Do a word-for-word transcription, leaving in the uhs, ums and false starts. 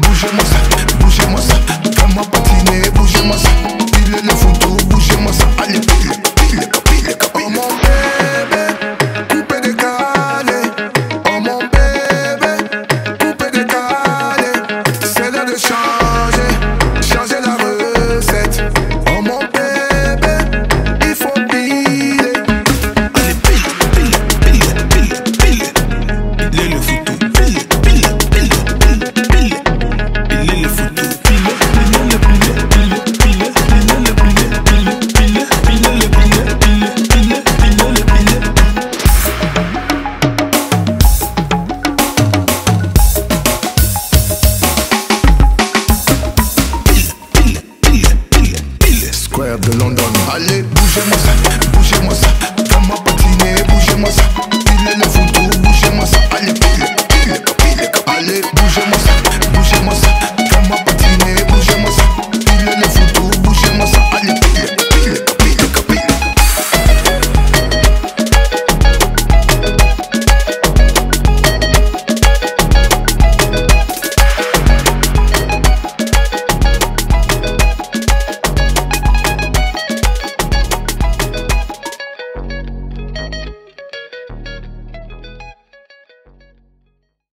Bougez-moi ça, bougez-moi ça, comme ma patinée, bougez-moi ça, il est le foutu, bougez-moi ça, allez.